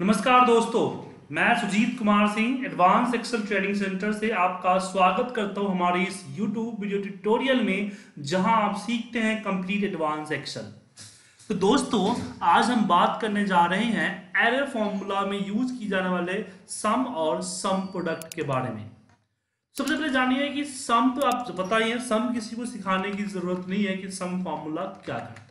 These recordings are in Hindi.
नमस्कार दोस्तों, मैं Sujeet Kumar Singh advance excel trading centre से आपका स्वागत करता हूं हमारे इस YouTube वीडियो ट्यूटोरियल में, जहां आप सीखते हैं कंप्लीट एडवांस एक्सेल। तो दोस्तों, आज हम बात करने जा रहे हैं एरर फॉर्मूला में यूज किए जाने वाले सम और सम प्रोडक्ट के बारे में। सबसे पहले जानिए कि सम तो आप पता ही है, सम किसी को सिखाने की जरूरत नहीं है कि सम फॉर्मूला क्या है।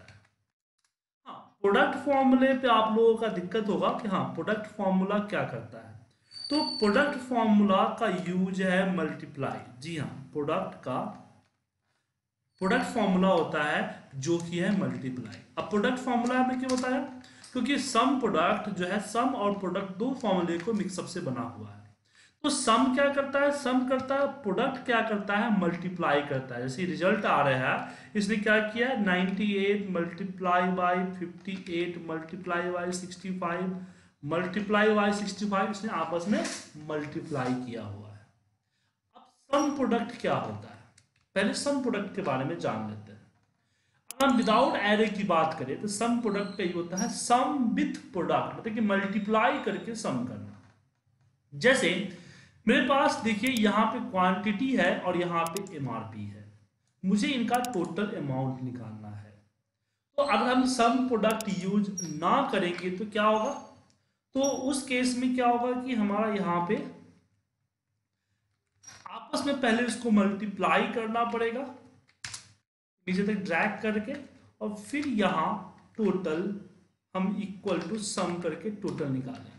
प्रोडक्ट फॉर्मूले पे आप लोगों का दिक्कत होगा कि हाँ, प्रोडक्ट फॉर्मूला क्या करता है। तो प्रोडक्ट फॉर्मूला का यूज है मल्टीप्लाई। जी हाँ, प्रोडक्ट फॉर्मूला होता है जो कि है मल्टीप्लाई। अब प्रोडक्ट फॉर्मूला हमने क्यों बताया? क्योंकि सम प्रोडक्ट जो है, सम और प्रोडक्ट दो फॉर्मूले को मिक्सअप से बना हुआ है। तो सम क्या करता है? सम करता है, प्रोडक्ट क्या करता है? मल्टीप्लाई करता है। जैसे रिजल्ट आ रहा है, इसने क्या किया? 98 multiply by 58 multiply by 65 multiply by 65, इसने आपस में मल्टीप्लाई किया हुआ है। अब सम प्रोडक्ट क्या होता है? पहले सम प्रोडक्ट के बारे में जान लेते हैं। अगर हम विदाउट एरे की बात करें तो सम प्रोडक्ट का ये होता है सम विथ प्रोडक्ट, मतलब कि मल्टीप्लाई करके सम करना। जैसे मेरे पास देखिए, यहाँ पे क्वांटिटी है और यहाँ पे एमआरपी है, मुझे इनका टोटल अमाउंट निकालना है। तो अगर हम सम प्रोडक्ट यूज ना करेंगे तो क्या होगा? तो उस केस में क्या होगा कि हमारा यहाँ पे आपस में पहले इसको मल्टीप्लाई करना पड़ेगा नीचे तक ड्रैग करके, और फिर यहाँ टोटल हम इक्वल टू सम करके टोटल निकालेंगे।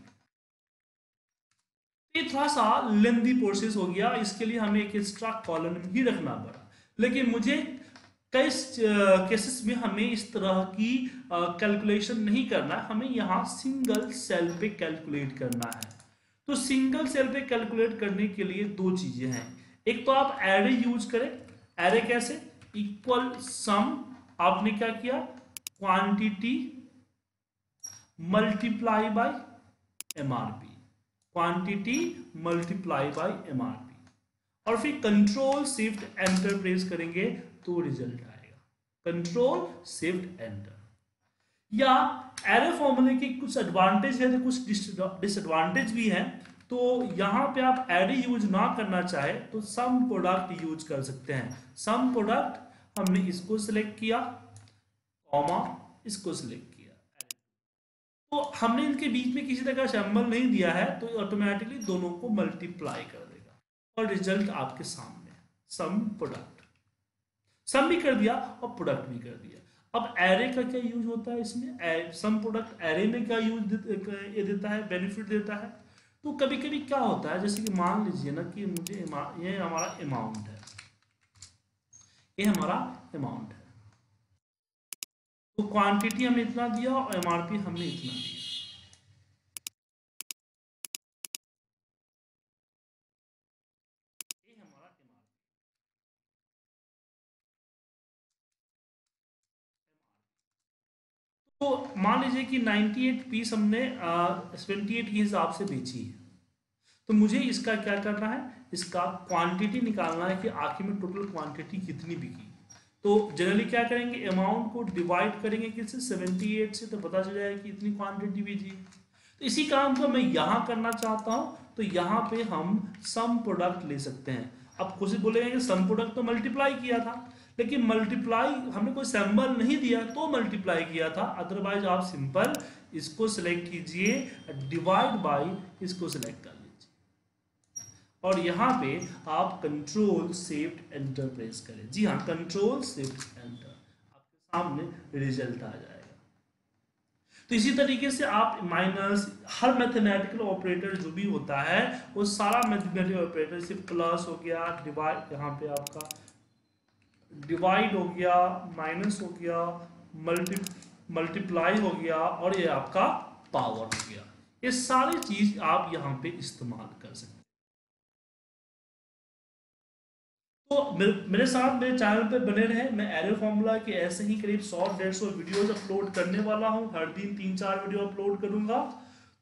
ये थोड़ा सा लेंथी प्रोसेस हो गया, इसके लिए हमें एक एक्स्ट्रा कॉलम ही रखना पड़ा। लेकिन मुझे कई केसेस में हमें इस तरह की कैलकुलेशन नहीं करना, हमें यहाँ सिंगल सेल पे कैलकुलेट करना है। तो सिंगल सेल पे कैलकुलेट करने के लिए दो चीजें हैं। एक तो आप एरे यूज करें। एरे कैसे? इक्वल सम, आपने क्या किया? Quantity multiply by MRP, quantity multiply by MRP, और फिर कंट्रोल शिफ्ट एंटर प्रेस करेंगे तो रिजल्ट आएगा। Control shift enter. या एरे फॉर्मूले के कुछ एडवांटेज है तो कुछ डिसएडवांटेज भी हैं। तो यहाँ पे आप एरे यूज ना करना चाहे तो सम प्रोडक्ट यूज कर सकते हैं। सम प्रोडक्ट हमने इसको सिलेक्ट किया, कॉमा इसको सिलेक्ट किया, तो हमने इनके बीच में किसी तरह का सिंबल नहीं दिया है, तो ऑटोमेटिकली दोनों को मल्टीप्लाई कर देगा और रिजल्ट आपके सामने सम प्रोडक्ट। सम भी कर दिया और प्रोडक्ट भी कर दिया। अब एरे का क्या यूज होता है इसमें? सम प्रोडक्ट एरे में क्या यूज देता है, बेनिफिट देता है? तो कभी कभी क्या होता है, जैसे कि मान लीजिए ना कि मुझे ये हमारा अमाउंट है, ये हमारा अमाउंट है, तो क्वांटिटी हमने इतना दिया और एमआरपी हमने इतना दिया। ये हमारा एमआरपी। तो मान लीजिए कि 98 पीस हमने 28 के हिसाब से बेची है, तो मुझे इसका क्या करना है? इसका क्वांटिटी निकालना है कि आखिर में टोटल क्वांटिटी कितनी बिकी। तो जनरली क्या करेंगे, अमाउंट को डिवाइड करेंगे किससे? 78 से, तो पता चल जाएगा कि इतनी क्वांटिटी भेजी। तो इसी काम को मैं यहाँ करना चाहता हूँ, तो यहाँ पे हम सम प्रोडक्ट ले सकते हैं। अब कुछ बोलेंगे कि सम प्रोडक्ट तो मल्टीप्लाई किया था, लेकिन मल्टीप्लाई हमने कोई सैम्पल नहीं दिया तो मल्टीप्लाई किया था। अदरवाइज आप सिंपल इसको सिलेक्ट कीजिए, डिवाइड बाई इसको सिलेक्ट कर और यहाँ पे आप कंट्रोल शिफ्ट एंटर प्रेस करें। जी हाँ, कंट्रोल शिफ्ट एंटर, आपके सामने रिजल्ट आ जाएगा। तो इसी तरीके से आप माइनस, हर मैथमेटिकल ऑपरेटर जो भी होता है वो सारा मैथमेटिकल ऑपरेटर, सिर्फ प्लस हो गया, डिवाइड, यहाँ पे आपका डिवाइड हो गया, माइनस हो गया, मल्टीप्लाई हो गया, और ये आपका पावर हो गया, ये सारी चीज आप यहाँ पे इस्तेमाल कर सकते हैं। तो मेरे साथ मेरे चैनल पर बने रहे। मैं एरे फॉर्मूला के ऐसे ही करीब 100-150 वीडियोज अपलोड करने वाला हूँ। हर दिन 3-4 वीडियो अपलोड करूँगा।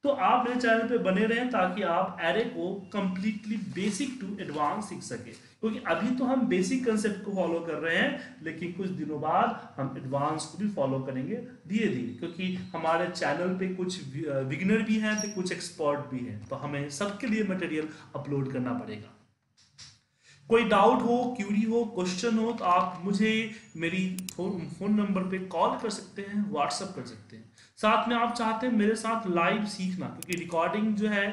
तो आप मेरे चैनल पे बने रहें ताकि आप एरे को कंप्लीटली बेसिक टू एडवांस सीख सके, क्योंकि अभी तो हम बेसिक कंसेप्ट को फॉलो कर रहे हैं, लेकिन कुछ दिनों बाद हम एडवांस को भी फॉलो करेंगे धीरे धीरे, क्योंकि हमारे चैनल पे कुछ बिगिनर भी हैं तो कुछ एक्सपर्ट भी हैं, तो हमें सबके लिए मटेरियल अपलोड करना पड़ेगा। कोई डाउट हो, क्यूरी हो, क्वेश्चन हो तो आप मुझे मेरी फोन नंबर पे कॉल कर सकते हैं, व्हाट्सअप कर सकते हैं। साथ में आप चाहते हैं मेरे साथ लाइव सीखना, क्योंकि रिकॉर्डिंग जो है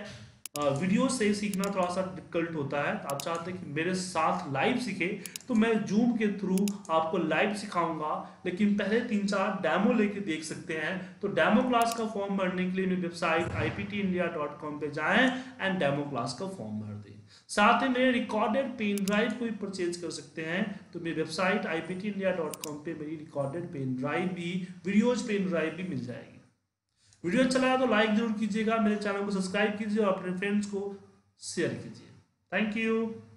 वीडियो से सीखना थोड़ा सा डिफिकल्ट होता है, तो आप चाहते हैं कि मेरे साथ लाइव सीखे तो मैं जूम के थ्रू आपको लाइव सिखाऊंगा, लेकिन पहले 3-4 डैमो लेके देख सकते हैं। तो डैमो क्लास का फॉर्म भरने के लिए मेरी वेबसाइट iptindia.com पे जाएं एंड डैमो क्लास का फॉर्म भर दें। साथ ही मेरे रिकॉर्डेड पेन ड्राइव को भी परचेज कर सकते हैं, तो मेरी वेबसाइट iptindia.com पे मेरी रिकॉर्डेड पेन ड्राइव भी, वीडियोज पेन ड्राइव भी मिल जाएगी। वीडियो अच्छा लगा तो लाइक जरूर कीजिएगा, मेरे चैनल को सब्सक्राइब कीजिए और अपने फ्रेंड्स को शेयर कीजिए। Thank you.